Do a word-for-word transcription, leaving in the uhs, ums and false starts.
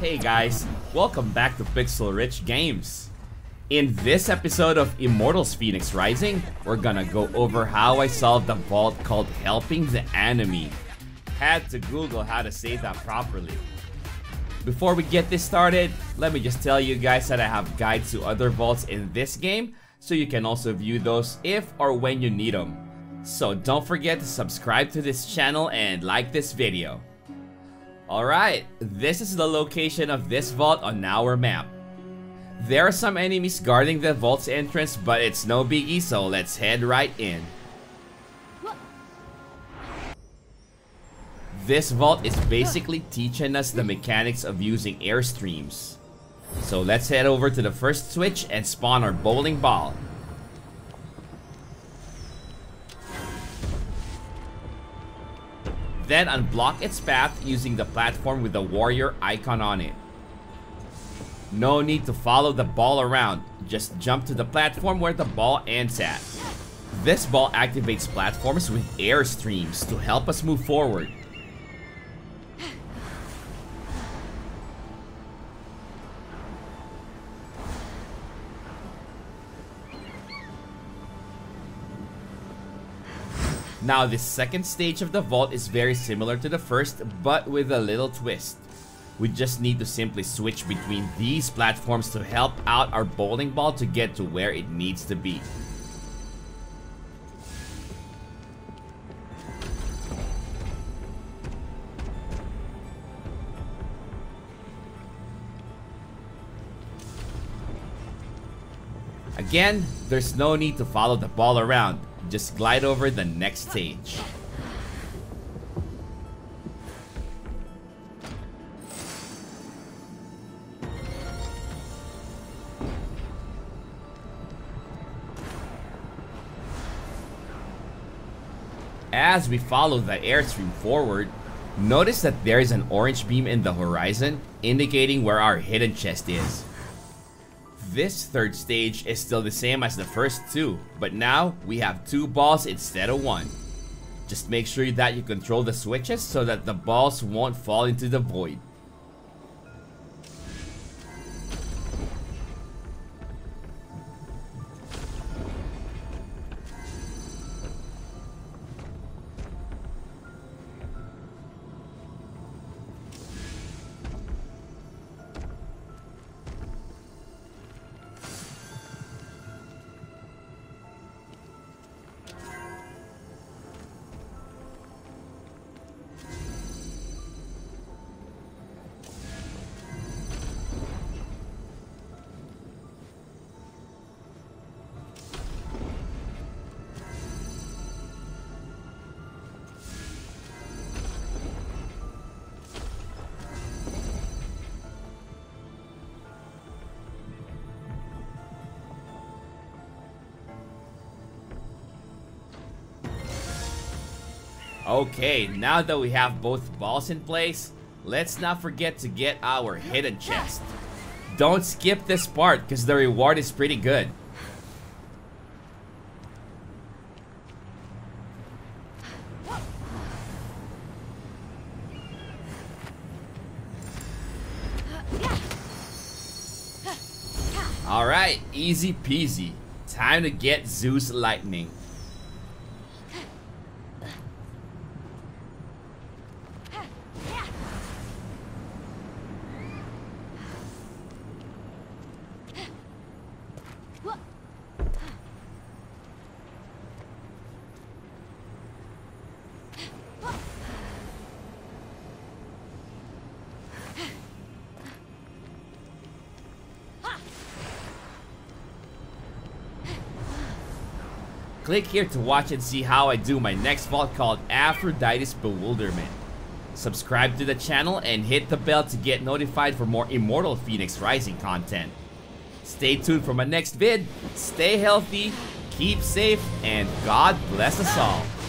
Hey guys, welcome back to Pixel Rich Games. In this episode of Immortal Fenyx Rising, we're gonna go over how I solved the vault called Helping the Anemoi. Had to Google how to say that properly. Before we get this started, let me just tell you guys that I have guides to other vaults in this game, so you can also view those if or when you need them. So don't forget to subscribe to this channel and like this video. Alright, this is the location of this vault on our map. There are some enemies guarding the vault's entrance, but it's no biggie, so let's head right in. This vault is basically teaching us the mechanics of using airstreams. So let's head over to the first switch and spawn our bowling ball. Then unblock its path using the platform with the warrior icon on it. No need to follow the ball around, just jump to the platform where the ball ends at. This ball activates platforms with airstreams to help us move forward. Now, this second stage of the vault is very similar to the first, but with a little twist. We just need to simply switch between these platforms to help out our bowling ball to get to where it needs to be. Again, there's no need to follow the ball around. Just glide over the next stage. As we follow the airstream forward, notice that there is an orange beam in the horizon, indicating where our hidden chest is. This third stage is still the same as the first two, but now we have two balls instead of one. Just make sure that you control the switches so that the balls won't fall into the void. Okay, now that we have both balls in place, let's not forget to get our hidden chest. Don't skip this part because the reward is pretty good. Alright, easy peasy. Time to get Zeus Lightning. Click here to watch and see how I do my next vault called Aphrodite's Bewilderment. Subscribe to the channel and hit the bell to get notified for more Immortal Fenyx Rising content. Stay tuned for my next vid, stay healthy, keep safe, and God bless us all.